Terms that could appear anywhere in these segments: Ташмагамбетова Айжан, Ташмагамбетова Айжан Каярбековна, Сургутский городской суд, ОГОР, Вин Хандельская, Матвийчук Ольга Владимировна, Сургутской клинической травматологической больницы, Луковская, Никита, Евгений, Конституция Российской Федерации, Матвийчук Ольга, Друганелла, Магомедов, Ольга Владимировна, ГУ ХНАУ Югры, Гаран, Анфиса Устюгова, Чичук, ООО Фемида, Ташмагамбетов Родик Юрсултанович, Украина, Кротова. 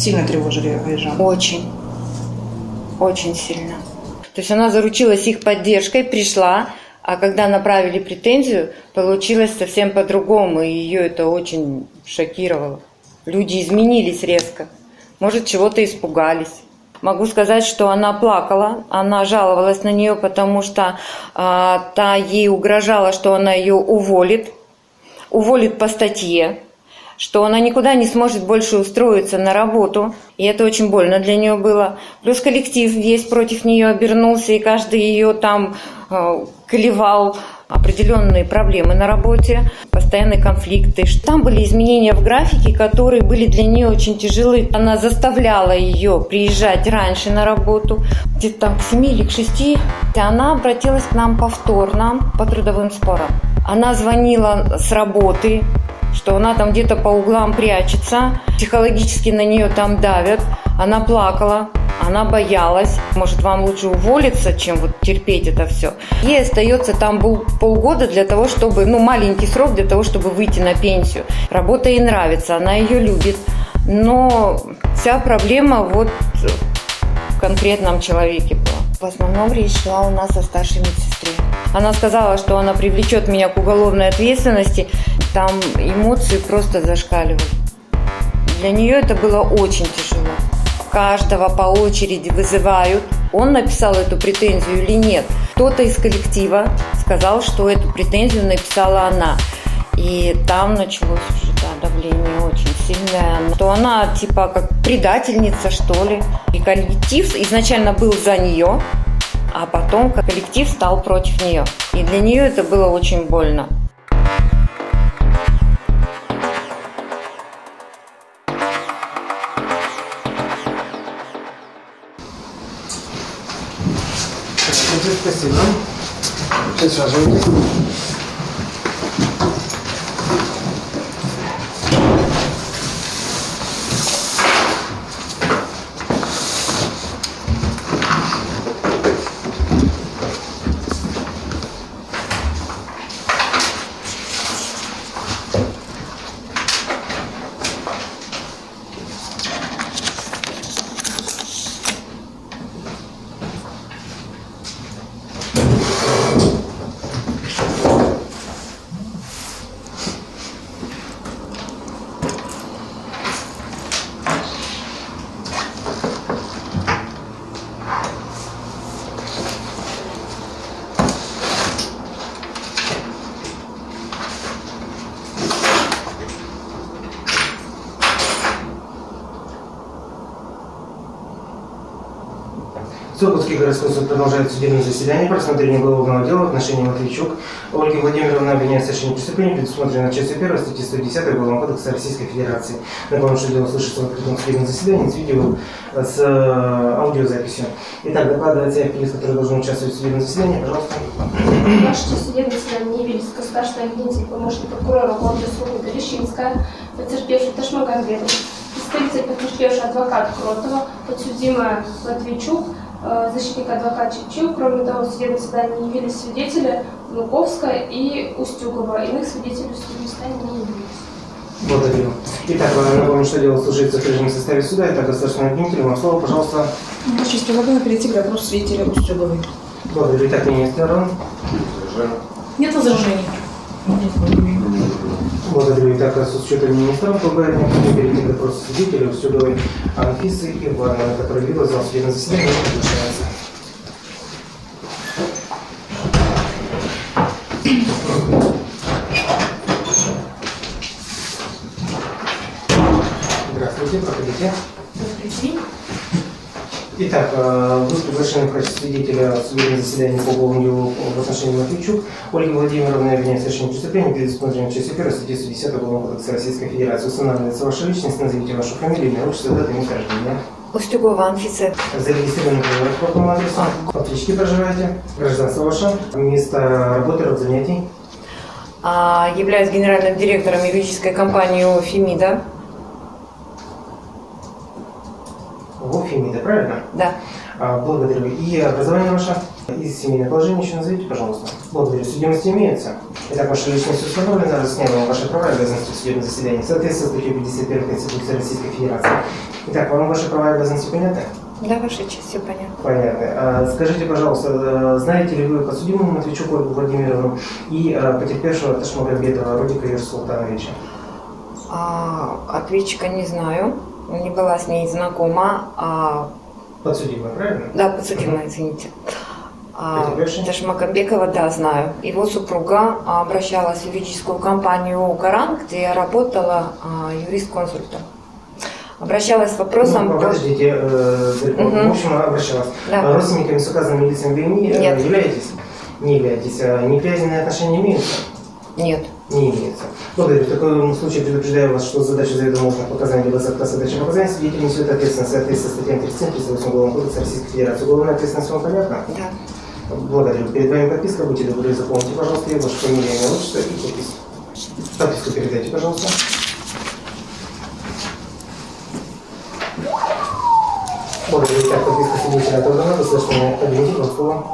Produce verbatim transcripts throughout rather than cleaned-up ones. Сильно тревожили Айжан? Очень. Очень сильно. То есть она заручилась их поддержкой, пришла, а когда направили претензию, получилось совсем по-другому, и ее это очень шокировало. Люди изменились резко, может, чего-то испугались. Могу сказать, что она плакала, она жаловалась на нее, потому что э, та ей угрожала, что она ее уволит, уволит по статье, что она никуда не сможет больше устроиться на работу, и это очень больно для нее было. Плюс коллектив весь против нее обернулся, и каждый ее там э, клевал. Определенные проблемы на работе, постоянные конфликты. Там были изменения в графике, которые были для нее очень тяжелые. Она заставляла ее приезжать раньше на работу, где-то там к семи или к шести. Она обратилась к нам повторно по трудовым спорам. Она звонила с работы, что она там где-то по углам прячется, психологически на нее там давят. Она плакала, она боялась. Может, вам лучше уволиться, чем вот терпеть это все. Ей остается там был полгода для того, чтобы, ну, маленький срок для того, чтобы выйти на пенсию. Работа ей нравится, она ее любит. Но вся проблема вот в конкретном человеке была. В основном речь шла у нас о старшей медсестре. Она сказала, что она привлечет меня к уголовной ответственности. Там эмоции просто зашкаливали. Для нее это было очень тяжело. Каждого по очереди вызывают, он написал эту претензию или нет. Кто-то из коллектива сказал, что эту претензию написала она. И там началось уже да, давление очень сильное. То она типа как предательница, что ли. И коллектив изначально был за нее, а потом коллектив стал против нее. И для нее это было очень больно. Спасибо. Сейчас сажайте. Сургутский городской суд продолжает судебное заседание по рассмотрению уголовного дела в отношении Матвийчук Ольги Владимировны обвиняет в совершении преступления, предусмотренного частью первой статьи сто десятой Уголовного кодекса Российской Федерации. Напомню, что дело слышится в открытом судебном заседании с видео с аудиозаписью. Итак, докладывает заявитель, который должен участвовать в судебном заседании. Пожалуйста. Наше судебное заседание Невильская, старший обвинитель, помощник прокурора города Сургута Лещинская, потерпевший Ташмагамбетов, представитель потерпевший адвокат Кротова, подсудимая Матвийчук, защитник адвокат Чичук. Кроме того, в судебном заседании не явились свидетели Луковская и Устюгова. Иных свидетелей в судебном заседании не явились. Благодарю. Итак, напомню, что дело служит в закрытом составе суда. Итак, государственный обвинитель, вам слово, пожалуйста. Я сейчас предлагаю перейти к вопросу свидетеля Устюговой. Благодарю. Итак, мнение сторон. Нет возражений. Нет возражений. Благодарю. Итак, раз с учетом министра, предлагает мне перейти к вопросу свидетеля Устюговой Анфисы Ивановны, которая вела зал судебного заседания, приглашается. Здравствуйте, проходите. Добрый день. Итак, вы приглашены в качестве свидетеля судебного заседания по уголовному делу в отношении Матвийчук Ольги Владимировны обвиняет в совершении преступления, предусмотренного частью первой статьи сто десятой Уголовного кодекса Российской Федерации. Устанавливается ваша личность, назовите вашу фамилию, имя, отчество, дату имя рождения. Устюгова Анфиса. Зарегистрированы по какому адресу? Матвийчуки проживаете? Гражданство ваше? Место работы, род занятий? А, являюсь генеральным директором юридической компании ООО Фемида. ООО Фемида, правильно? Да. А, благодарю. И образование ваше? И семейное положение еще назовите, пожалуйста. Благодарю. Судимость имеется. Итак, ваша личность установлена, разъясняем ваши права и обязанности в судебном заседании в соответствии с статьей пятьдесят первой Конституции Российской Федерации. Итак, вам ваши права и обязанности понятны? Для вашей части понятно. Понятно. Скажите, пожалуйста, знаете ли вы подсудимую Матвийчук Ольгу Владимировну и потерпевшего Ташмагамбетова Родика Юрсултановича? А, ответчика не знаю, не была с ней знакома. А... Подсудимая, правильно? Да, подсудимая, извините. А, Ташмагамбетова, да, знаю. Его супруга обращалась в юридическую компанию «Гаран», где работала юрист-консультом. Обращалась с вопросом... Ну, подождите, э, угу. в общем, обращалась. Да. Родственниками с указанными лицами вы не являетесь? Не являетесь. А неприязненные отношения имеются? Нет. Не имеется. Благодарю. В таком случае предупреждаю вас, что задачу заведомо ложных показаний либо за отказ отдачи показаний свидетель несет ответственность в соответствии со статьям тридцать семь тридцать восемь Уголовного кодекса Российской Федерации. Уголовная ответственность вам понятна? Да. Благодарю. Перед вами подписка. Будьте добры, заполните, пожалуйста, вашу фамилию, имя, отчество и подпись. Подписку передайте, пожалуйста. Итак, подписка свидетеля отобрана, выслушивание обвинителя, слово.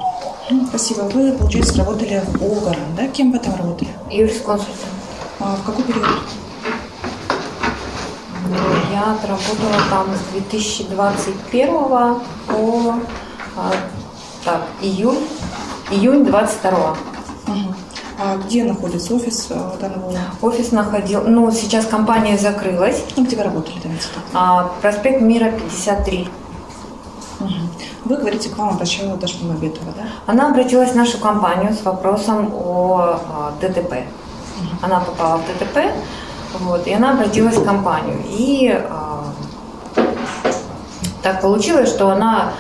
Спасибо. Вы, получается, работали в ОГОР, да? Кем вы там работали? Юрисконсультом. А в какой период? Я отработала там с две тысячи двадцать первого по так, июнь, июнь двадцать второго. Угу. А где находится офис данного? Офис находил, ну, сейчас компания закрылась. Ну, где вы работали там? А, проспект Мира, пятьдесят три. Вы говорите, к вам обращалась Ташмагамбетова, да? Она обратилась в нашу компанию с вопросом о ДТП. Она попала в ДТП, вот, и она обратилась в компанию. И э, так получилось, что она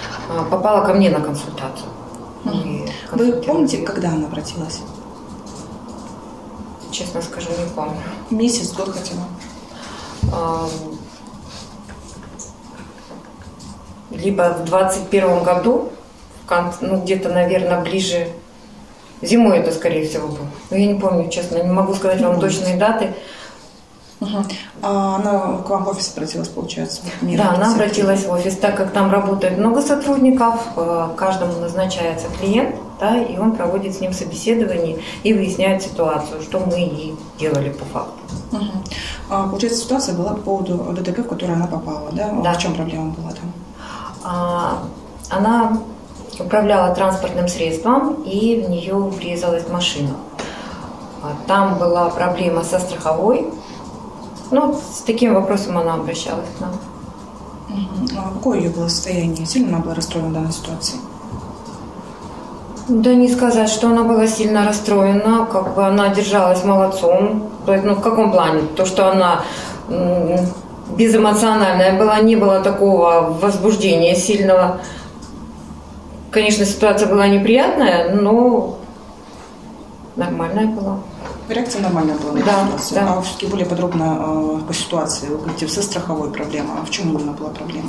попала ко мне на консультацию. Вы помните, когда она обратилась? Честно скажу, не помню. Месяц, год хотела? Э, Либо в двадцать первом году, ну, где-то, наверное, ближе, зимой это, скорее всего, было. Но я не помню, честно, не могу сказать вам точные даты. Угу. А она к вам в офис обратилась, получается? Мир, да, она обратилась в офис, так как там работает много сотрудников, каждому назначается клиент, да, и он проводит с ним собеседование и выясняет ситуацию, что мы и делали по факту. Угу. А, получается, ситуация была по поводу ДТП, в которую она попала, да? Да. В чем проблема была там? Она управляла транспортным средством, и в нее врезалась машина. Там была проблема со страховой. Ну, с таким вопросом она обращалась к нам. А какое ее было состояние? Сильно она была расстроена в данной ситуации? Да не сказать, что она была сильно расстроена. Как бы она держалась молодцом. Ну, в каком плане? То, что она... безэмоциональная была, не было такого возбуждения сильного. Конечно, ситуация была неприятная, но нормальная была. Реакция нормальная была? Да, да. А все-таки более подробно по ситуации, вы говорите, со страховой проблемой. А в чем именно была проблема?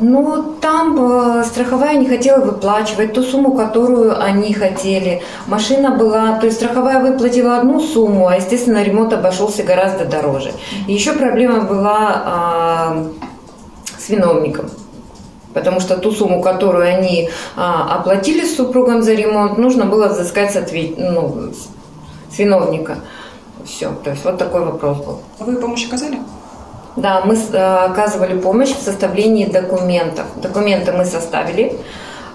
Ну, там страховая не хотела выплачивать ту сумму, которую они хотели. Машина была, то есть страховая выплатила одну сумму, а, естественно, ремонт обошелся гораздо дороже. И еще проблема была а, с виновником, потому что ту сумму, которую они а, оплатили с супругом за ремонт, нужно было взыскать с, ответ... ну, с виновника. Все, то есть вот такой вопрос был. А вы помощь оказали? Да, мы оказывали помощь в составлении документов. Документы мы составили,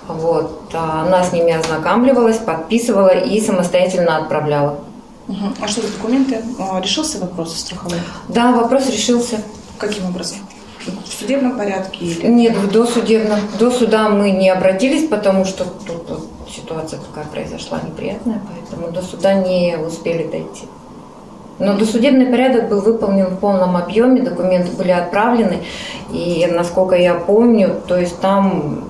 вот, она с ними ознакомливалась, подписывала и самостоятельно отправляла. Угу. А что за документы? Решился вопрос страховой? Да, вопрос решился. Каким образом? В судебном порядке? Или... Нет, в досудебном. До суда мы не обратились, потому что тут вот ситуация такая произошла неприятная, поэтому до суда не успели дойти. Но досудебный порядок был выполнен в полном объеме, документы были отправлены, и, насколько я помню, то есть там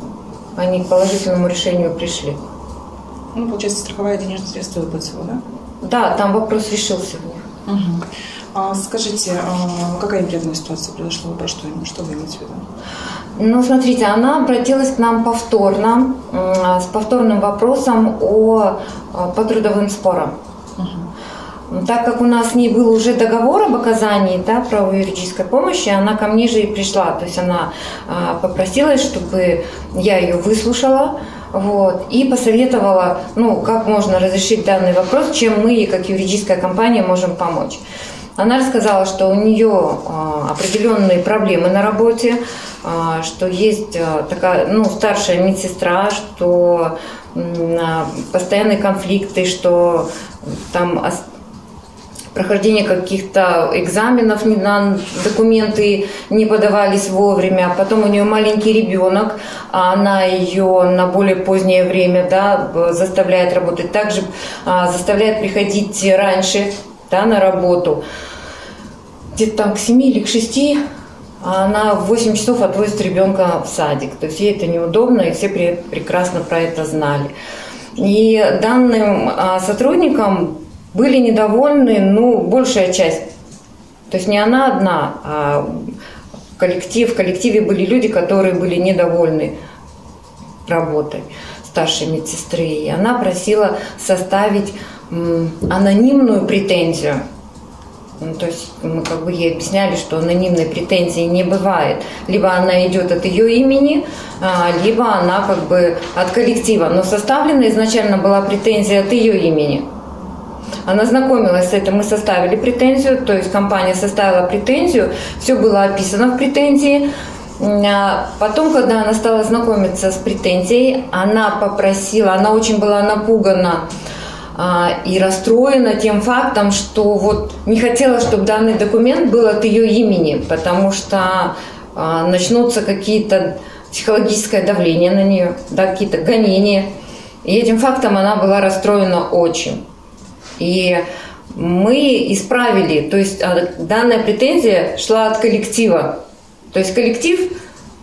они к положительному решению пришли. Ну, получается, страховая денежные средства выплатила, да? Да, там вопрос решился в них. Угу. А скажите, а какая неприятная ситуация произошла, про что, что вы имеете в виду? Ну, смотрите, она обратилась к нам повторно, с повторным вопросом о, по трудовым спорам. Угу. Так как у нас с ней был уже договор об оказании, да, правовой юридической помощи, она ко мне же и пришла. То есть она э, попросилась, чтобы я ее выслушала, вот, и посоветовала, ну, как можно разрешить данный вопрос, чем мы, как юридическая компания, можем помочь. Она рассказала, что у нее определенные проблемы на работе, что есть такая, ну, старшая медсестра, что постоянные конфликты, что там прохождение каких-то экзаменов на документы не подавались вовремя. Потом у нее маленький ребенок, а она ее на более позднее время, да, заставляет работать. Также заставляет приходить раньше, да, на работу. Где-то там к семи или к шести, а она в восемь часов отвозит ребенка в садик. То есть ей это неудобно, и все прекрасно про это знали. И данным сотрудникам были недовольны, ну, большая часть. То есть не она одна, а коллектив. В коллективе были люди, которые были недовольны работой старшей медсестры. И она просила составить анонимную претензию. Ну, то есть мы как бы ей объясняли, что анонимной претензии не бывает. Либо она идет от ее имени, либо она как бы от коллектива. Но составлена изначально была претензия от ее имени. Она знакомилась с этим, мы составили претензию, то есть компания составила претензию, все было описано в претензии. Потом, когда она стала знакомиться с претензией, она попросила, она очень была напугана и расстроена тем фактом, что вот не хотела, чтобы данный документ был от ее имени, потому что начнутся какие-то психологическое давление на нее, да, какие-то гонения. И этим фактом она была расстроена очень. И мы исправили, то есть данная претензия шла от коллектива. То есть коллектив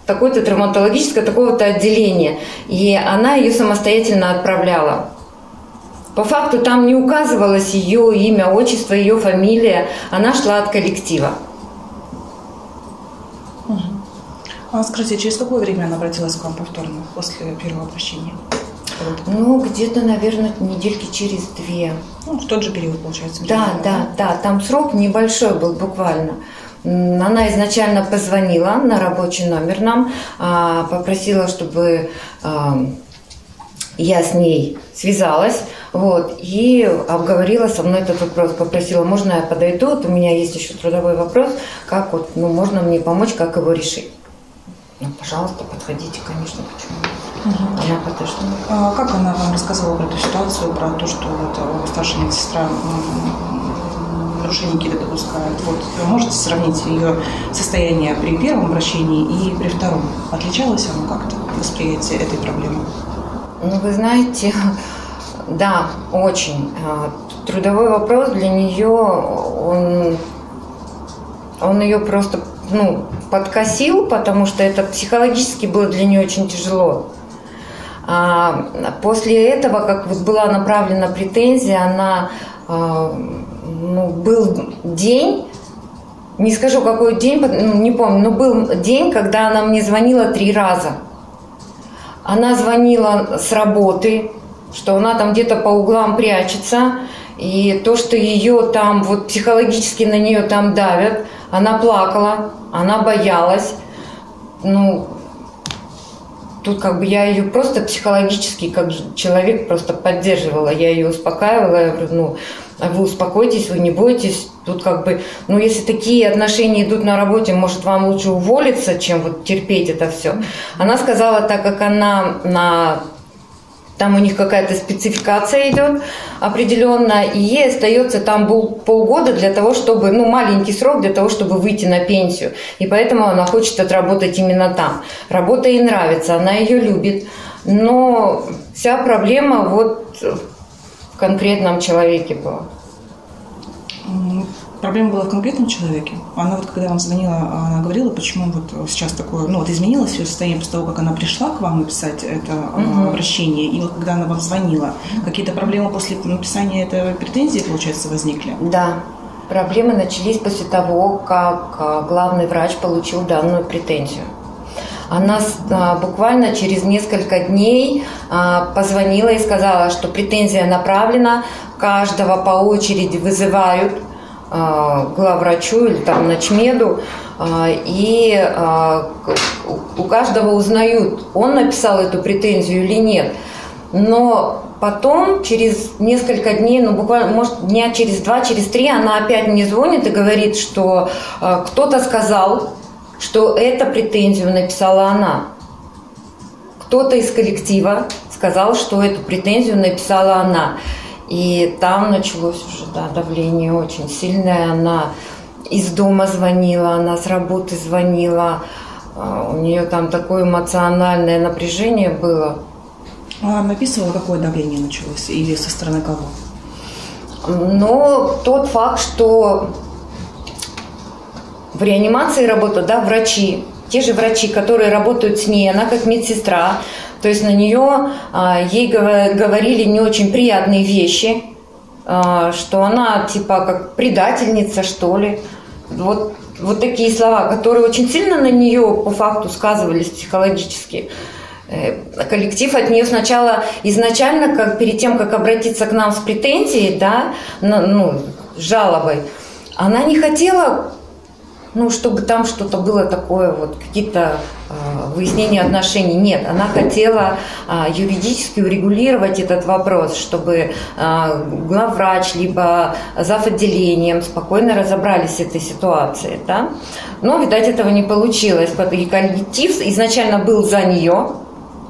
такой-то травматологическое, такого-то отделения. И она ее самостоятельно отправляла. По факту там не указывалось ее имя, отчество, ее фамилия. Она шла от коллектива. Угу. А скажите, через какое время она обратилась к вам повторно после первого обращения? Ну, где-то, наверное, недельки через две. Ну, в тот же период, получается. Да, да, да. Там срок небольшой был буквально. Она изначально позвонила на рабочий номер нам, попросила, чтобы я с ней связалась, вот, и обговорила со мной этот вопрос. Попросила, можно я подойду, вот у меня есть еще трудовой вопрос, как вот, ну, можно мне помочь, как его решить. Ну, пожалуйста, подходите, конечно, почему нет. Она подошла. А как она вам рассказывала про эту ситуацию, про то, что вот старшая медсестра нарушения какие-то допускает? Вот вы можете сравнить ее состояние при первом обращении и при втором? Отличалось оно как-то, восприятие этой проблемы? Ну, вы знаете, да, очень. Трудовой вопрос для нее, он, он ее просто, ну, подкосил, потому что это психологически было для нее очень тяжело. После этого, как вот была направлена претензия, она, ну, был день, не скажу какой день, не помню, но был день, когда она мне звонила три раза. Она звонила с работы, что она там где-то по углам прячется, и то, что ее там вот психологически на нее там давят, она плакала, она боялась. Ну, тут как бы я ее просто психологически, как человек, просто поддерживала. Я ее успокаивала, я говорю, ну, вы успокойтесь, вы не бойтесь. Тут как бы, ну, если такие отношения идут на работе, может, вам лучше уволиться, чем вот терпеть это все. Она сказала, так как она, на, там у них какая-то спецификация идет определенная, и ей остается там полгода для того, чтобы, ну, маленький срок для того, чтобы выйти на пенсию. И поэтому она хочет отработать именно там. Работа ей нравится, она ее любит. Но вся проблема вот в конкретном человеке была. Проблема была в конкретном человеке. Она вот, когда вам звонила, она говорила, почему вот сейчас такое, ну вот изменилось ее состояние после того, как она пришла к вам написать это mm-hmm. обращение, и вот когда она вам звонила, какие-то проблемы после написания этой претензии, получается, возникли? Да, проблемы начались после того, как главный врач получил данную претензию. Она буквально через несколько дней позвонила и сказала, что претензия направлена, каждого по очереди вызывают главврачу или там начмеду, и у каждого узнают, он написал эту претензию или нет. но потом через несколько дней, ну буквально, может, дня через два, через три, она опять мне звонит и говорит, что э, кто-то сказал, что эту претензию написала она. Кто-то из коллектива сказал, что эту претензию написала она. И там началось уже, да, давление очень сильное. Она из дома звонила, она с работы звонила. У нее там такое эмоциональное напряжение было. А она описывала, какое давление началось? Или со стороны кого? Но тот факт, что в реанимации работают, да, врачи. Те же врачи, которые работают с ней, она как медсестра. То есть на нее, ей говорили не очень приятные вещи, что она типа как предательница, что ли. Вот, вот такие слова, которые очень сильно на нее по факту сказывались психологически. Коллектив от нее сначала, изначально, как, перед тем, как обратиться к нам с претензией, да, на, ну, с жалобой, она не хотела... Ну, чтобы там что-то было такое, вот какие-то э, выяснения отношений. Нет, она хотела э, юридически урегулировать этот вопрос, чтобы э, главврач, либо зав. Отделением спокойно разобрались с этой ситуацией. Да? Но, видать, этого не получилось. И коллектив изначально был за нее,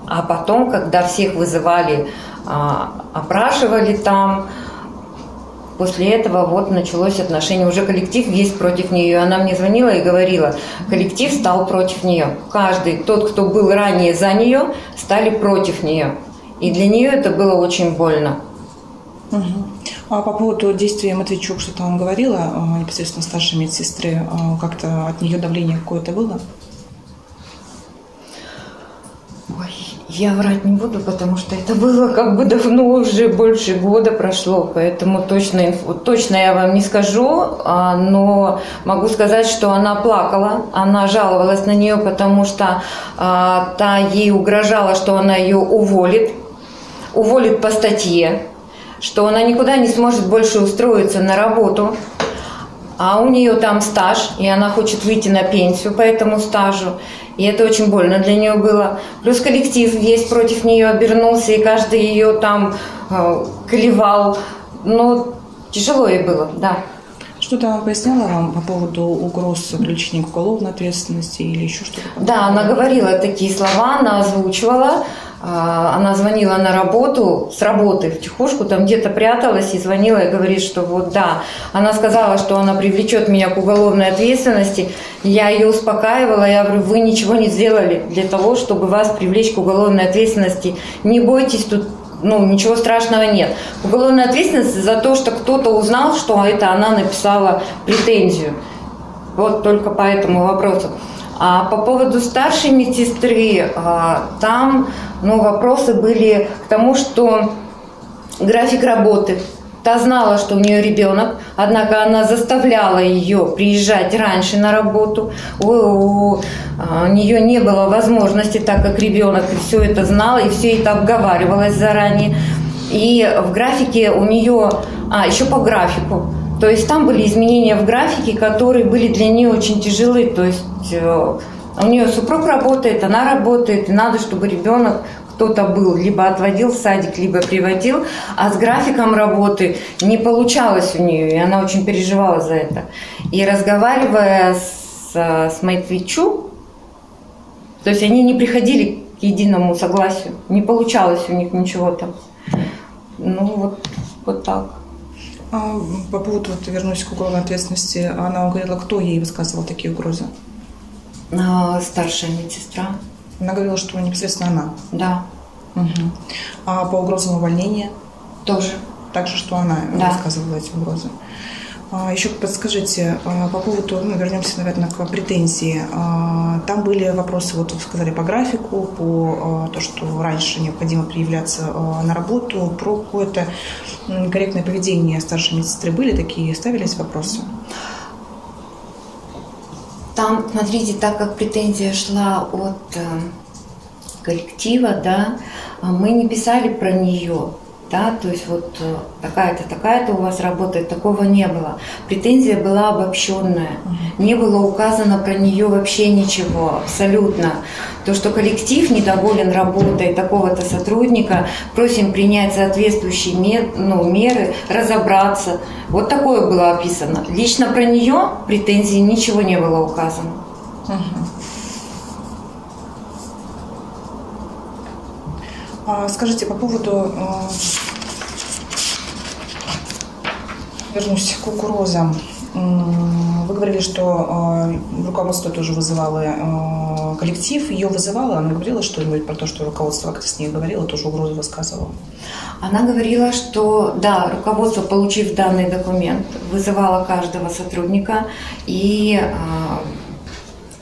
а потом, когда всех вызывали, э, опрашивали там, после этого вот началось отношение, уже коллектив весь против нее. Она мне звонила и говорила, коллектив стал против нее. Каждый, тот, кто был ранее за нее, стали против нее. И для нее это было очень больно. Угу. А по поводу действия Матвийчук, что-то вам говорила, непосредственно старшей медсестры, как-то от нее давление какое-то было? Ой, я врать не буду, потому что это было как бы давно, уже больше года прошло, поэтому точно, точно я вам не скажу, но могу сказать, что она плакала, она жаловалась на нее, потому что а, та ей угрожала, что она ее уволит, уволит по статье, что она никуда не сможет больше устроиться на работу, а у нее там стаж, и она хочет выйти на пенсию по этому стажу. И это очень больно для нее было. Плюс коллектив весь против нее обернулся, и каждый ее там э, клевал. Но тяжело ей было, да. Что-то поясняла вам по поводу угроз привлечения к уголовной ответственности или еще что-то? Да, она говорила такие слова, она озвучивала. Э, она звонила на работу, с работы втихушку, там где-то пряталась и звонила, и говорит, что вот да. Она сказала, что она привлечет меня к уголовной ответственности. Я ее успокаивала, я говорю, вы ничего не сделали для того, чтобы вас привлечь к уголовной ответственности. Не бойтесь, тут ну, ничего страшного нет. Уголовная ответственность за то, что кто-то узнал, что это она написала претензию. Вот только по этому вопросу. А по поводу старшей медсестры, там ну, вопросы были к тому, что график работы. Та знала, что у нее ребенок, однако она заставляла ее приезжать раньше на работу. У, у, у нее не было возможности, так как ребенок все это знала и все это обговаривалось заранее. И в графике у нее, а еще по графику, то есть там были изменения в графике, которые были для нее очень тяжелые. То есть у нее супруг работает, она работает, и надо, чтобы ребенок кто-то был, либо отводил в садик, либо приводил, а с графиком работы не получалось у нее, и она очень переживала за это. И разговаривая с, с Матвийчук, то есть они не приходили к единому согласию, не получалось у них ничего там. Ну вот, вот так. А по поводу, вот, вернусь к уголовной ответственности, она говорила, кто ей высказывал такие угрозы? А, старшая медсестра. Она говорила, что непосредственно она. Да. Угу. А по угрозам увольнения? Тоже. Также, что она да. рассказывала эти угрозы. А, еще подскажите, а, по поводу, ну, вернемся, наверное, к претензии. А, там были вопросы, вот вы сказали, по графику, по а, то, что раньше необходимо предъявляться а, на работу, про какое-то корректное поведение старшей медсестры. Были такие, ставились вопросы? Там, смотрите, так как претензия шла от э, коллектива, да, мы не писали про нее. да, то есть вот такая-то, такая-то у вас работает, такого не было. Претензия была обобщенная, не было указано про нее вообще ничего, абсолютно. То, что коллектив недоволен работой такого-то сотрудника, просим принять соответствующие мер, ну, меры, разобраться. Вот такое было описано. Лично про нее претензий ничего не было указано. Скажите, по поводу, вернусь к кукурузам, вы говорили, что руководство тоже вызывало, коллектив ее вызывало, она говорила что-нибудь про то, что руководство как-то с ней говорило, тоже угрозы высказывало? Она говорила, что да, руководство, получив данный документ, вызывало каждого сотрудника и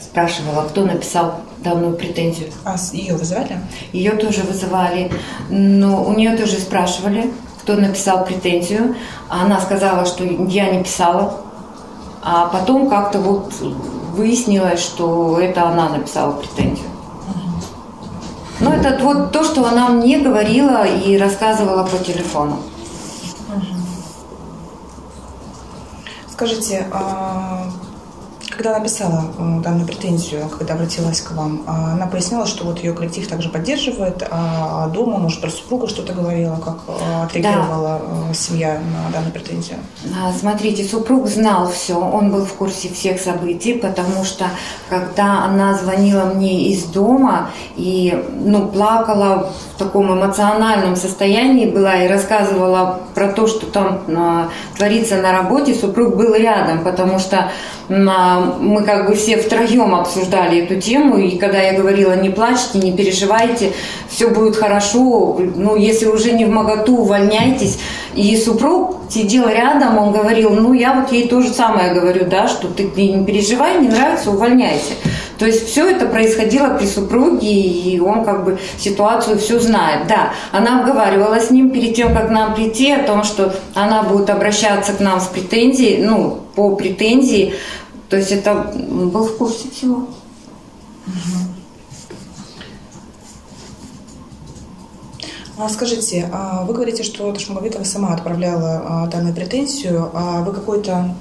спрашивала, кто написал данную претензию. А ее вызывали? Ее тоже вызывали, но у нее тоже спрашивали, кто написал претензию. Она сказала, что я не писала, а потом как-то вот выяснилось, что это она написала претензию. Uh-huh. Ну это вот то, что она мне говорила и рассказывала по телефону. Uh-huh. Скажите, а... когда она писала данную претензию, когда обратилась к вам, она поясняла, что вот ее коллектив также поддерживает, а дома, может, про супруга что-то говорила, как отреагировала да. семья на данную претензию? Смотрите, супруг знал все, он был в курсе всех событий, потому что когда она звонила мне из дома и ну, плакала в таком эмоциональном состоянии была и рассказывала про то, что там творится на работе, супруг был рядом, потому что мы как бы все втроем обсуждали эту тему, и когда я говорила, не плачьте, не переживайте, все будет хорошо, ну, если уже не в моготу, увольняйтесь. И супруг сидел рядом, он говорил, ну, я вот ей то же самое говорю, да, что ты не переживай, не нравится, увольняйся. То есть все это происходило при супруге, и он как бы ситуацию все знает. Да, она обговаривала с ним перед тем, как к нам прийти, о том, что она будет обращаться к нам с претензией, ну, по претензии. То есть это был в курсе всего. А скажите, вы говорите, что Ташмагамбетова сама отправляла данную претензию. А вы какой-то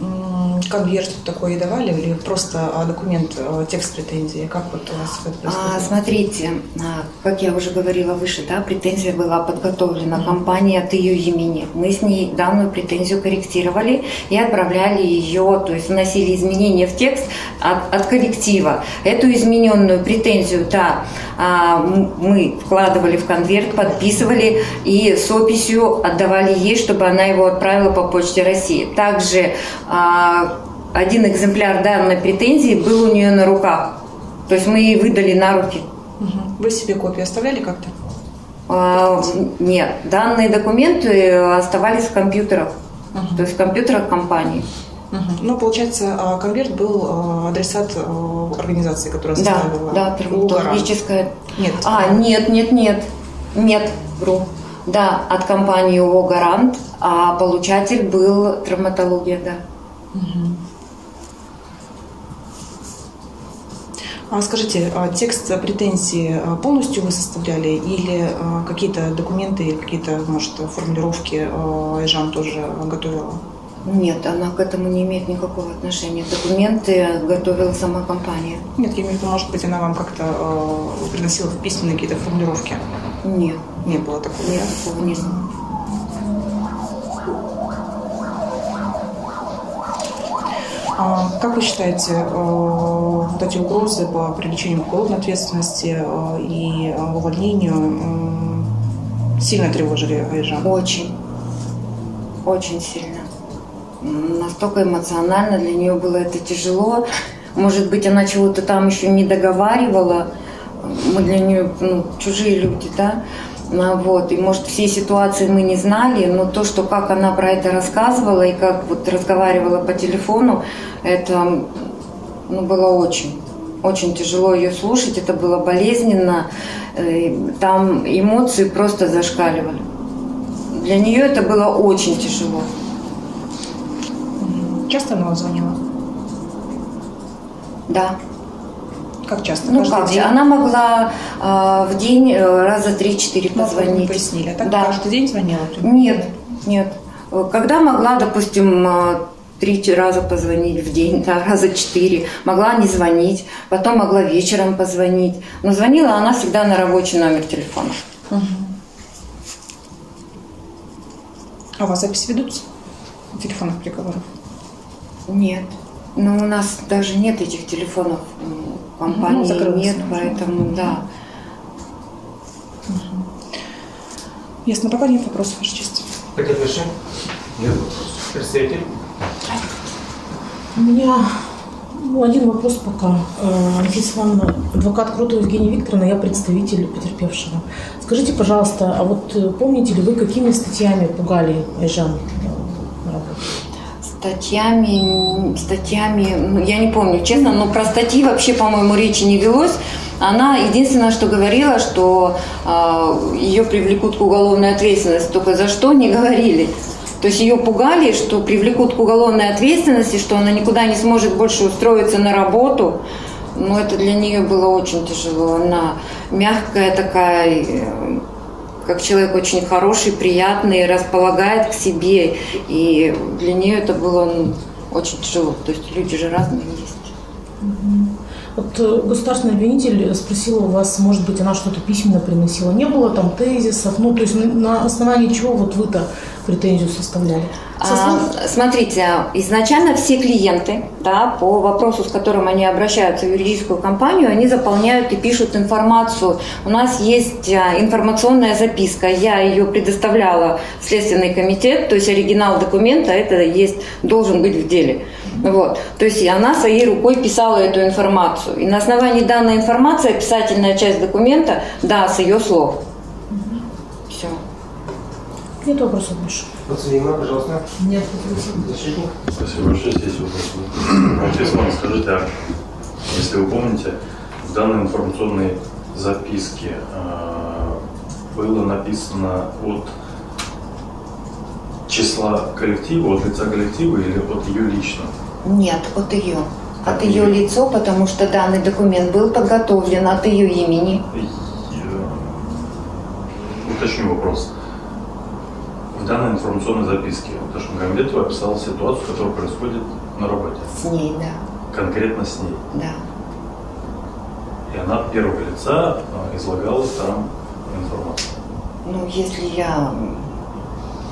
конверт такой давали или просто документ, текст претензии? Как вот у вас это происходило? Смотрите, как я уже говорила выше, да, претензия была подготовлена mm-hmm. компанией от ее имени. Мы с ней данную претензию корректировали и отправляли ее, то есть вносили изменения в текст от, от коллектива. Эту измененную претензию, да, мы вкладывали в конверт, подписывали, и с описью отдавали ей, чтобы она его отправила по Почте России. Также а, один экземпляр данной претензии был у нее на руках. То есть мы ей выдали на руки. Вы себе копию оставляли как-то? А, нет. Данные документы оставались в компьютерах. Угу. То есть в компьютерах компании. Угу. Ну, получается, конверт был адресат организации, которая составила. Да, да, терминологическая. Нет. А, нет, нет, нет. Нет, вру. Да, от компании ООО «Гаран», а получатель был травматология, да. Угу. А скажите, текст претензии полностью вы составляли или какие-то документы, какие-то, может, формулировки Айжан тоже готовила? Нет, она к этому не имеет никакого отношения. Документы готовила сама компания. Нет, я имею в виду, может быть, она вам как-то э, приносила в письменные какие-то формулировки? Нет. Не было такого? Нет, такого не было. А как вы считаете, э, вот эти угрозы по привлечению к уголовной ответственности э, и увольнению э, сильно тревожили Айжан? Очень. Очень сильно. Настолько эмоционально для нее было это тяжело. Может быть, она чего-то там еще не договаривала. Мы для нее ну, чужие люди, да. Вот. И, может, все ситуации мы не знали, но то, что как она про это рассказывала и как вот разговаривала по телефону, это ну, было очень. Очень тяжело ее слушать, это было болезненно. Там эмоции просто зашкаливали. Для нее это было очень тяжело. Часто она вам звонила? Да. Как часто? Ну, каждый как день? Она могла э, в день э, раза три-четыре позвонить. Не пояснили, а так да. Каждый день звонила? Нет, нет. Когда могла, допустим, три раза позвонить в день, да, раза четыре, могла не звонить, потом могла вечером позвонить. Но звонила она всегда на рабочий номер телефона. Угу. А у вас записи ведутся? Телефонных приговоров? Нет. Но у нас даже нет этих телефонов в компании, ну, нет, поэтому угу. Да. Угу. Ясно, пока нет вопросов, ваша честь. Поддерживающие? Нет вопросов. Представитель? У меня ну, один вопрос пока. Анфиса Ивановна, адвокат Кротова Евгения Викторовна, я представитель потерпевшего. Скажите, пожалуйста, а вот помните ли вы, какими статьями пугали Айжан? Статьями, статьями, я не помню, честно, но про статьи вообще, по-моему, речи не велось. Она единственное, что говорила, что э, ее привлекут к уголовной ответственности, только за что не говорили. То есть ее пугали, что привлекут к уголовной ответственности, что она никуда не сможет больше устроиться на работу. Но это для нее было очень тяжело. Она мягкая такая, как человек очень хороший, приятный, располагает к себе. И для нее это было ну, очень тяжело. То есть люди же разные есть. Вот государственный обвинитель спросила у вас, может быть, она что-то письменно приносила. Не было там тезисов? Ну, то есть на основании чего вот вы-то претензию составляли? Со слов... а, смотрите, изначально все клиенты, да, по вопросу, с которым они обращаются в юридическую компанию, они заполняют и пишут информацию. У нас есть информационная записка, я ее предоставляла в Следственный комитет, то есть оригинал документа, это есть, должен быть в деле. Вот. То есть она своей рукой писала эту информацию. И на основании данной информации описательная часть документа, да, с ее слов. Угу. Все. Нет вопросов больше. Подсудимая, пожалуйста. Нет вопросов. Защитник. Спасибо большое. Здесь вопросы. Анфиса Ивановна, скажите, а если вы помните, в данной информационной записке э, было написано от числа коллектива, от лица коллектива или от ее лично? Нет, от ее. От, от ее лицо, потому что данный документ был подготовлен от ее имени. Я... Уточню вопрос. В данной информационной записке Ташмагамбетова описала ситуацию, которая происходит на работе. С ней, да. Конкретно с ней? Да. И она от первого лица излагала там информацию? Ну, если я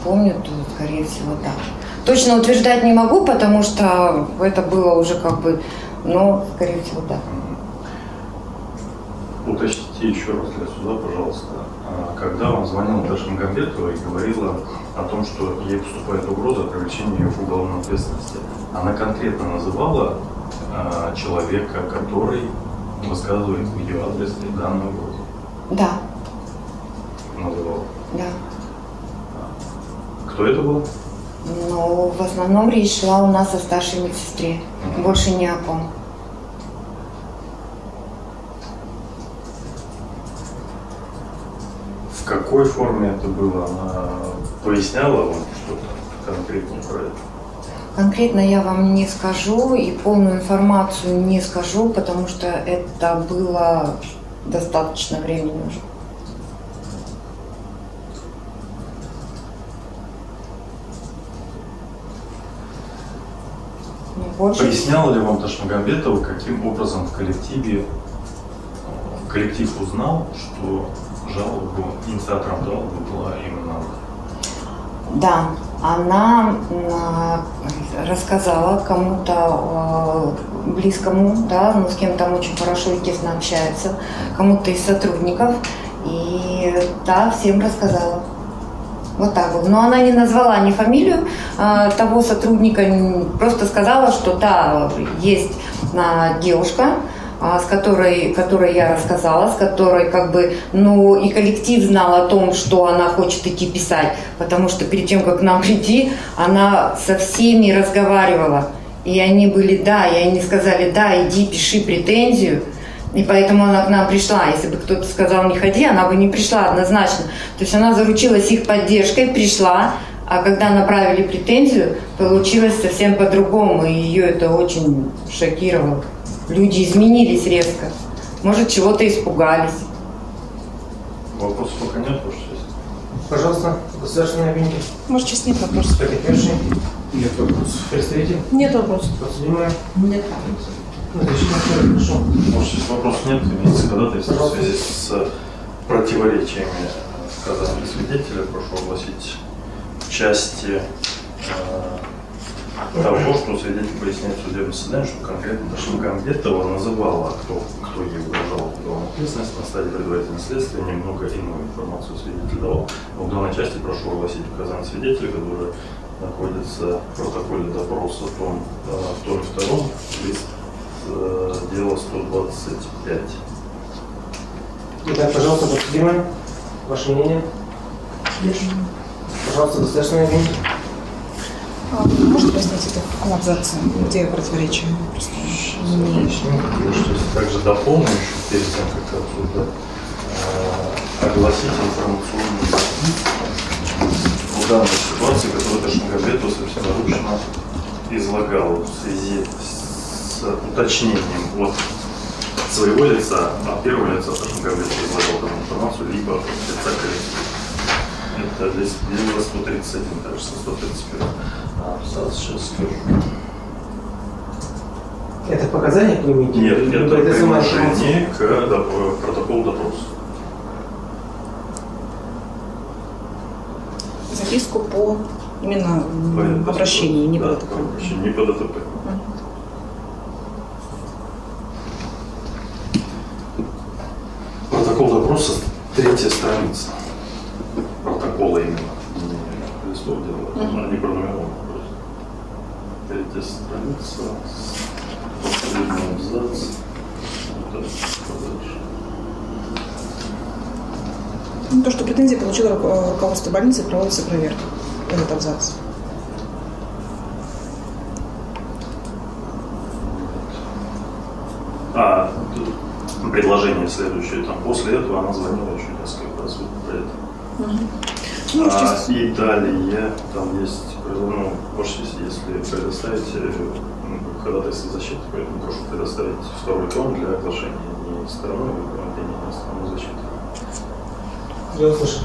помню, то, скорее всего, да. Точно утверждать не могу, потому что это было уже как бы, но, скорее всего, да. Уточните еще раз для суда, пожалуйста, когда вам звонила Ташмагамбетова и говорила о том, что ей поступает угроза привлечения ее к уголовной ответственности, она конкретно называла э, человека, который высказывает в ее адрес данную угрозу? Да. Называла? Да. Кто это был? Ну, в основном речь шла у нас о старшей медсестре, mm-hmm. Больше ни о ком. В какой форме это было? Она поясняла вам что-то конкретно про это? Конкретно я вам не скажу и полную информацию не скажу, потому что это было достаточно времени уже. Больше. Поясняла ли вам Ташмагамбетова, каким образом в коллективе коллектив узнал, что жалобу, инициатором жалобы была именно она? Да, она рассказала кому-то близкому, да, ну, с кем там очень хорошо, естественно, общается, кому-то из сотрудников, и да, всем рассказала. Вот так вот. Но она не назвала ни фамилию а, того сотрудника, просто сказала, что да, есть а, девушка, а, с которой, которой я рассказала, с которой как бы, ну и коллектив знал о том, что она хочет идти писать, потому что перед тем, как к нам прийти, она со всеми разговаривала. И они были да, и они сказали да, иди, пиши претензию. И поэтому она к нам пришла. Если бы кто-то сказал не ходи, она бы не пришла однозначно. То есть она заручилась их поддержкой, пришла, а когда направили претензию, получилось совсем по-другому, и ее это очень шокировало. Люди изменились резко. Может, чего-то испугались. Вопросов пока нет, может, сейчас. Пожалуйста, государственная обвинение. Может, сейчас нет вопросов. Поддержи. Нет вопросов. Представитель? Нет вопросов. Подсудимая? Нет вопросов. Разрешено, хорошо. Может, сейчас вопросов нет, имеется ходатайство в связи с противоречиями сказания свидетеля. Прошу огласить части э, того, что свидетель поясняет в судебном заседании, что конкретно Ташмагамбетова называла, кто, кто ей угрожал уголовную ответственность на стадии предварительного следствия, немного иную информацию свидетель давал. В данной части прошу огласить указание свидетеля, который находится в протоколе допроса в том, в том и втором, лист э, дела сто двадцать пять. Итак, пожалуйста, подсудимая, ваше мнение? Пожалуйста, государственная обвинение. А, можно пояснить это в каком абзаце, где противоречие? Я также дополню еще перед тем, как отсюда э, огласить информационную в данной ситуации, которую Ташмагамбетова собственноручно излагала в связи с уточнением от своего лица, от первого лица Ташмагамбетова излагала данную информацию, либо от лица коллектива. Это здесь было сто тридцать один, даже сто тридцать один. А, сейчас скажу. Это показания к ним? Нет, это, это приложение к протоколу допроса. Записку по именно по обращению, не, да, по ДТП. Не по ДТП. Протокол допроса, третья страница. Протокола именно, не листов дела, она не пронумерована просто. Третья страница, последний абзац, вот так, подальше. Ну, то, что претензии получило руководство больницы, проводится проверка, этот абзац. А, предложение следующее, там, после этого она звонила еще несколько раз, вот про это. Ну, а, и далее, там есть, ну, можете, если предоставите, ну, ходатайство защиты, поэтому прошу предоставить второй том для оглашения не стороны, а стороны защиты. Я слышу.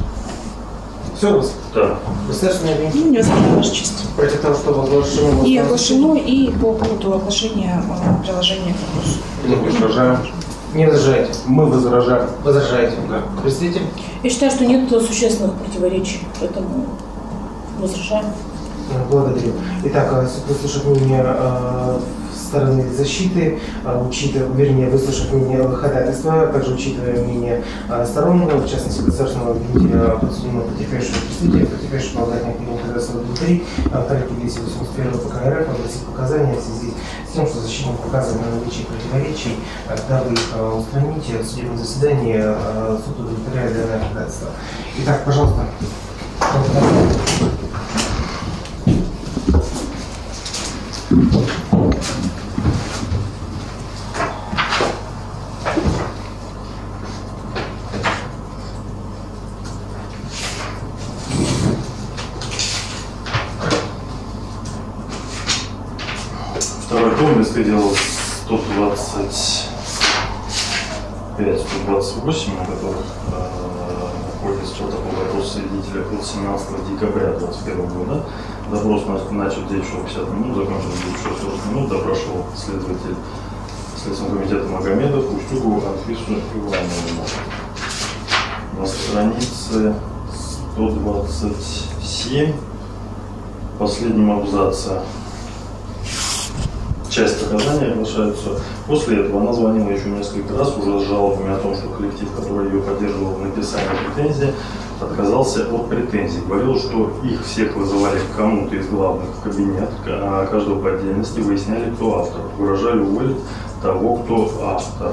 Все у вас? Да. Представьте, что не оскорбляю вашу честь. Против того, что оглашено. И оглашено, и по поводу оглашения приложения к вопросу. Возражаем. Не возражаете. Мы возражаем. Возражаете. Да. Представитель? Я считаю, что нет существенных противоречий, поэтому возражаем. Благодарю. Итак, выслушав мнение э, стороны защиты, э, учитывая, вернее, выслушав мнение ходатайства, также учитывая мнение э, сторон, в частности, государственного обвинителя подсудимого потерпевшего представителя, потерпевшего обладания мнения ходатайства внутри, а в порядке двести восемьдесят первого ПК РФ огласить показания в связи с тем, что защитник показывает на наличие противоречий, э, дабы их э, устранить в судебном заседании, э, суд удовлетворяет данное ходатайство. Итак, пожалуйста. Второй том, если делал сто двадцать пять — сто двадцать восемь, на которых находится протокол допроса свидетеля от семнадцатого декабря две тысячи двадцать первого года. Допрос начал в девять часов пятьдесят минут, закончил в девять часов сорок минут, допрашивал следователь Следственного комитета Магомедов, Устюгову Анфису Ивановну. На странице сто двадцать семь, в последнем абзаце, часть показаний оглашаются. После этого она звонила еще несколько раз, уже с жалобами о том, что коллектив, который ее поддерживал в написании претензий, отказался от претензий. Говорил, что их всех вызывали к кому-то из главных в кабинет, а каждого по отдельности выясняли, кто автор. Угрожали уволить того, кто автор.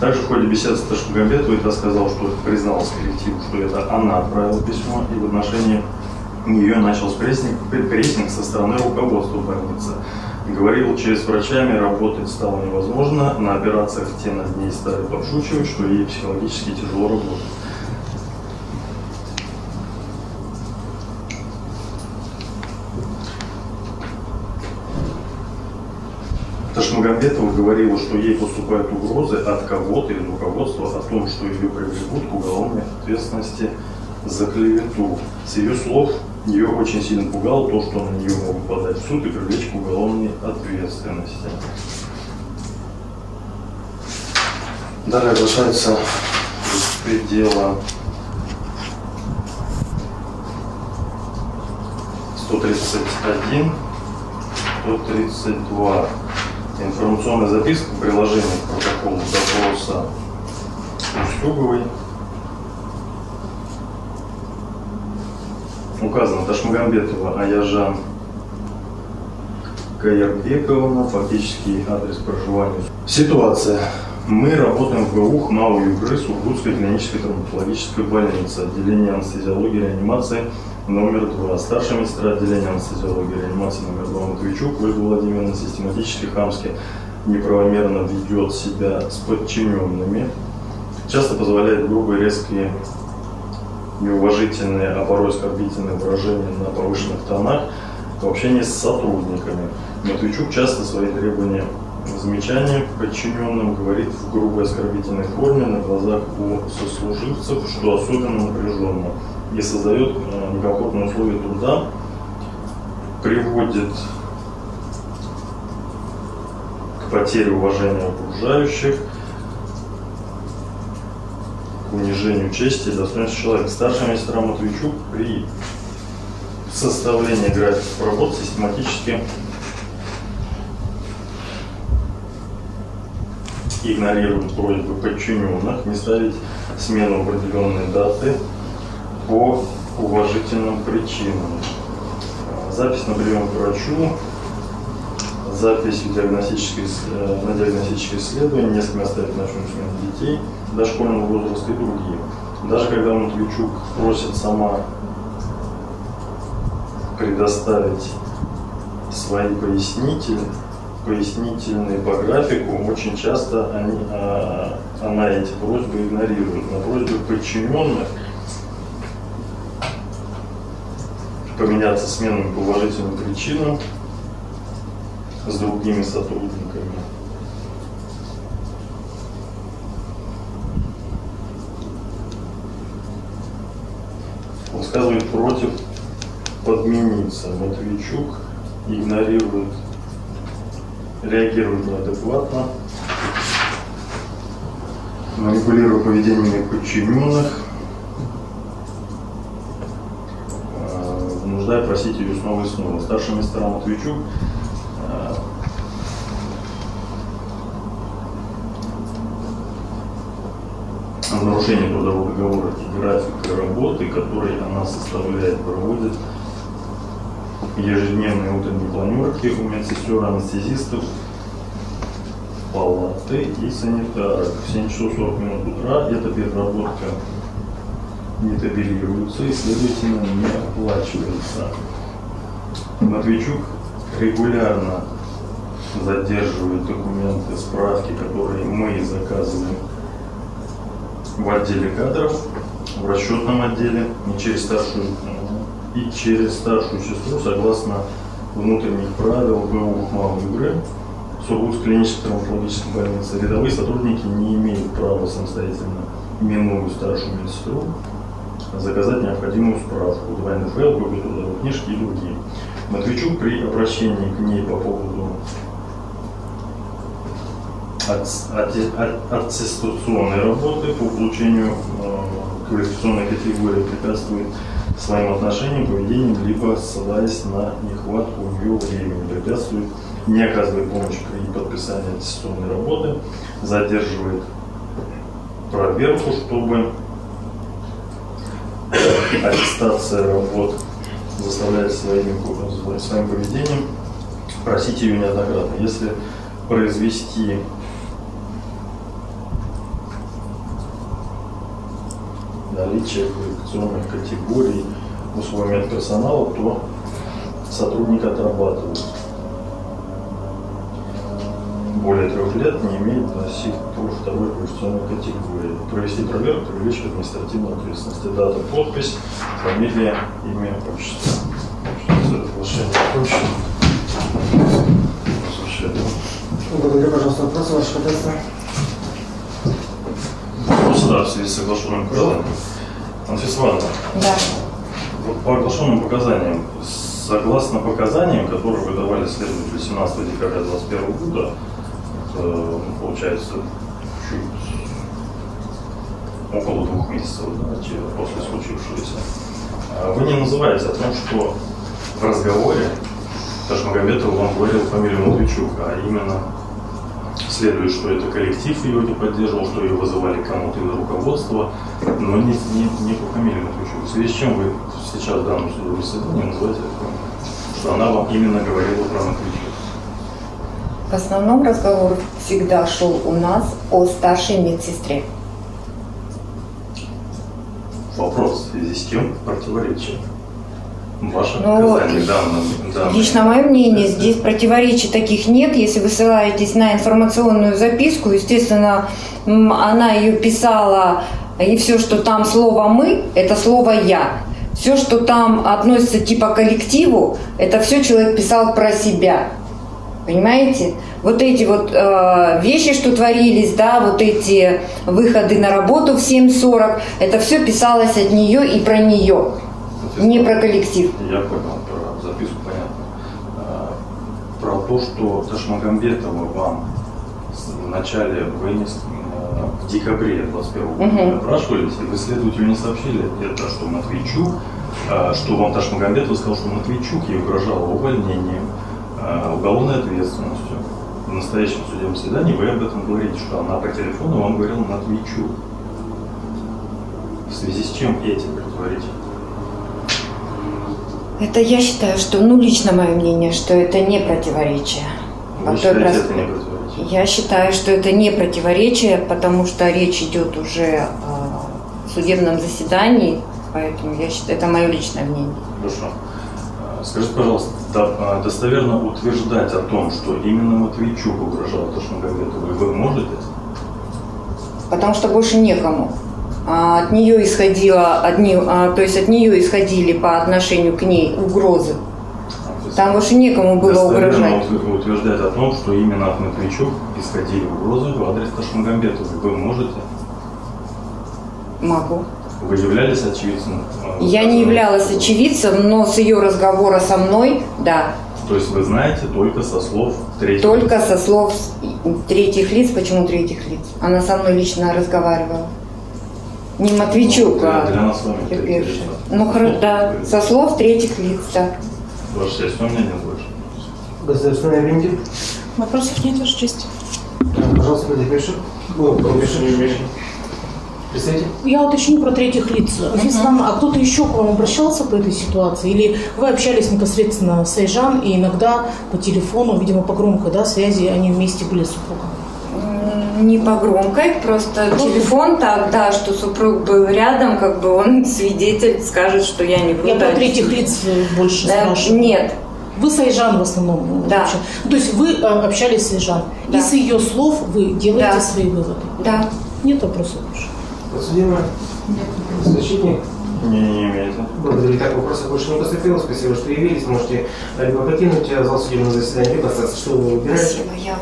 Также в ходе беседы с Ташмагамбетовой та сказала, что призналась коллективу, что это она отправила письмо, и в отношении ее начался прессинг, прессинг со стороны руководства больницы. Говорил, через врачами работать стало невозможно, на операциях те над ней стали подшучивать, что ей психологически тяжело работать. Ташмагамбетова говорила, что ей поступают угрозы от кого-то из руководства о том, что ее привлекут к уголовной ответственности за клевету. С ее слов, ее очень сильно пугало то, что на нее могут подать в суд и привлечь к уголовной ответственности. Далее касается предела сто тридцать один сто тридцать два. Информационная записка, приложение к протоколу допроса Устюговой. Указано: Ташмагамбетова Айжан Каярбековна, фактический адрес проживания. Ситуация. Мы работаем в ГУ ХНАУ Югры Сургутской клинической травматологической больницы, отделение анестезиологии и реанимации номер два. Старшая медсестра отделения анестезиологии и реанимации номер два Матвийчук Ольга Владимировна систематически, хамски, неправомерно ведет себя с подчиненными, часто позволяет грубые, резкие, неуважительные, а порой оскорбительные выражения на повышенных тонах в общении с сотрудниками. Матвийчук часто свои требования, замечания подчиненным говорит в грубой оскорбительной форме на глазах у сослуживцев, что особенно напряженно, и создает некомфортные условия труда, приводит к потере уважения окружающих, к унижению чести и достоинства человека. Старшая медсестра Матвийчук при составлении графиков работ систематически игнорирует просьбы подчиненных не ставить смену определенной даты по уважительным причинам. Запись на прием к врачу, запись в диагностические, на диагностические исследования, несколько оставить ночную смену детей дошкольного возраста и другие. Даже когда Матвийчук просит сама предоставить свои пояснители, пояснительные по графику, очень часто они, а, она эти просьбы игнорирует. На просьбы подчиненных поменяться сменами по уважительным причинам с другими сотрудниками высказывает против подмениться. Матвийчук игнорирует, реагирует неадекватно, манипулируя поведением подчиненных, вынуждая просить ее снова и снова. Старшая медсестра Матвийчук в нарушении трудового договора и графика работы, который она составляет, проводит ежедневные утренние планерки у медсестер, анестезистов, палаты и санитарок. В семь часов сорок минут утра эта переработка не табелируется и, следовательно, не оплачивается. Матвийчук регулярно задерживает документы, справки, которые мы заказываем в отделе кадров, в расчетном отделе, не через старшую и через старшую сестру, согласно внутренних правил ГУ ХНАУ Югры Сургутской клинической травматологической больницы. Рядовые сотрудники не имеют права самостоятельно, минуя старшую медсестру, заказать необходимую справку, двойную файл, копию трудовой книжки и другие. Матвийчук при обращении к ней по поводу аттестационной работы по получению э, квалификационной категории препятствует своим отношением, поведением, либо ссылаясь на нехватку ее времени, препятствует, не оказывает помощь при подписании аттестационной работы, задерживает проверку, чтобы аттестация работ, заставляет своим, своим поведением просить ее неоднократно. Если произвести наличие квалификационных категорий условий медперсонала, то сотрудник отрабатывает более трех лет, не имеет носить по второй квалификационной категории. Провести проверку, привлечь к административной ответственности. Дата, подпись, фамилия, имя, отчество. Соглашение окончено. Благодарю, пожалуйста, вопросы, ваше ходатайство. Вопросы, да, в связи с оглашенным показанием. Анфиса Ивановна, да. По оглашенным показаниям, согласно показаниям, которые вы давали следователю семнадцатого декабря две тысячи двадцать первого года, это, получается, чуть около двух месяцев, знаете, после случившегося, вы не называете о том, что в разговоре Ташмагамбетов вам говорил фамилию Матвийчук, а именно следует, что это коллектив ее не поддерживал, что ее вызывали кому-то из руководства, но не, не, не по фамилии Матвийчук. В связи с чем вы сейчас в данном судебном заседании называете это, что она вам именно говорила про Матвийчук? В основном разговор всегда шел у нас о старшей медсестре. Вопрос, в связи с чем противоречие? Ваше ну, данное, лично данное. Мое мнение, здесь противоречий таких нет. Если вы ссылаетесь на информационную записку, естественно, она ее писала, и все, что там слово «мы», это слово «я». Все, что там относится типа к коллективу, это все человек писал про себя. Понимаете? Вот эти вот э, вещи, что творились, да, вот эти выходы на работу в семь сорок, это все писалось от нее и про нее. Не про коллектив. Я понял, про записку понятно. Про то, что Ташмагамбетова вам в начале, в декабре двадцать первого года опрашивались, и вы следователю не сообщили это, что Матвийчук, что вам Ташмагамбетова сказал, что Матвийчук ей угрожала увольнением, уголовной ответственностью. В настоящем судебном заседании вы об этом говорите, что она по телефону вам говорила Матвийчук. В связи с чем эти противоречия? Это я считаю, что, ну, лично мое мнение, что это не противоречие. Вы считаете, раз... это не противоречие? Я считаю, что это не противоречие, потому что речь идет уже о судебном заседании, поэтому я считаю, это мое личное мнение. Хорошо. Скажите, пожалуйста, достоверно утверждать о том, что именно Матвийчук угрожал Ташмагамбетовой, вы можете? Потому что больше некому. От нее исходило, от нее, то есть от нее исходили по отношению к ней угрозы. Там больше некому было угрожать. Утверждает о том, что именно от Матвийчук исходили угрозы в адрес Ташмагамбетовой. Вы можете? Могу. Вы являлись очевидцем? Я не являлась очевидцем, но с ее разговора со мной, да. То есть вы знаете только со слов третьих лиц? Только со слов третьих лиц. Почему третьих лиц? Она со мной лично разговаривала. Не Матвийчук, ну, а для нас с вами третьих, да. Ну, хорошо, да, со слов третьих лиц, да. Ваше честь, у меня нет больше. Государственная вендит. Вопросов нет, Ваша честь. Пожалуйста, подпишите. Я уточню про третьих лиц. А кто-то еще к вам обращался по этой ситуации? Или вы общались непосредственно с Айжан и иногда по телефону, видимо, по громкой, да, связи, они вместе были с супругом? Не по громкой, просто телефон так, да, что супруг был рядом, как бы он свидетель, скажет, что я не буду. Я про третьих лиц больше спрашиваю. Нет. Вы с Айжан в основном? Да. То есть вы общались с Айжан, да. И с ее слов вы делаете, да, свои выводы? Да. Нет вопросов больше? Подсудимая? Нет. Защитник? Не, не имеет. Благодарю. Так, вопросов больше не поступило. Спасибо, что явились. Можете либо покинуть зал судебного заседания, либо остаться. Что вы выбираете? Спасибо, я...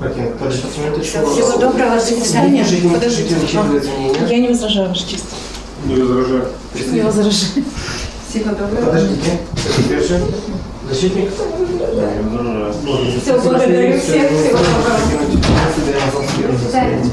Окей, подождите. Всего доброго, ваше заседание. Подождите, я не возражаю, Ваша честь. Не возражаю. Не возражаю. Всего доброго. Подождите. Защитник? Да, не возражаю. Все, благодарю всех. Всего доброго.